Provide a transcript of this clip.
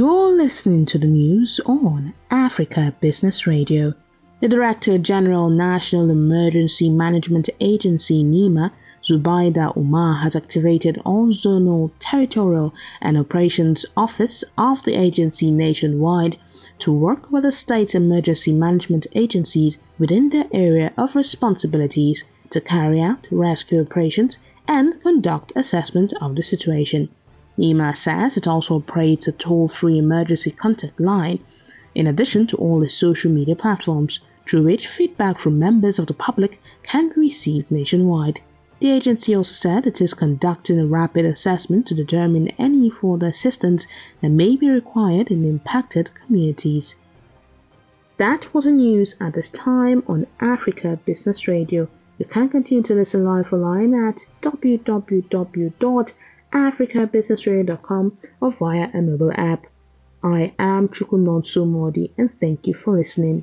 You're listening to the news on Africa Business Radio. The Director General, National Emergency Management Agency (NEMA), Zubaida Umar, has activated all zonal, territorial, and operations office of the agency nationwide to work with the state emergency management agencies within their area of responsibilities to carry out rescue operations and conduct assessment of the situation. NEMA says it also operates a toll-free emergency contact line, in addition to all its social media platforms, through which feedback from members of the public can be received nationwide. The agency also said it is conducting a rapid assessment to determine any further assistance that may be required in impacted communities. That was the news at this time on Africa Business Radio. You can continue to listen live online at www.africabusinessradio.com or via a mobile app. I am Chukwunonso Modi, and thank you for listening.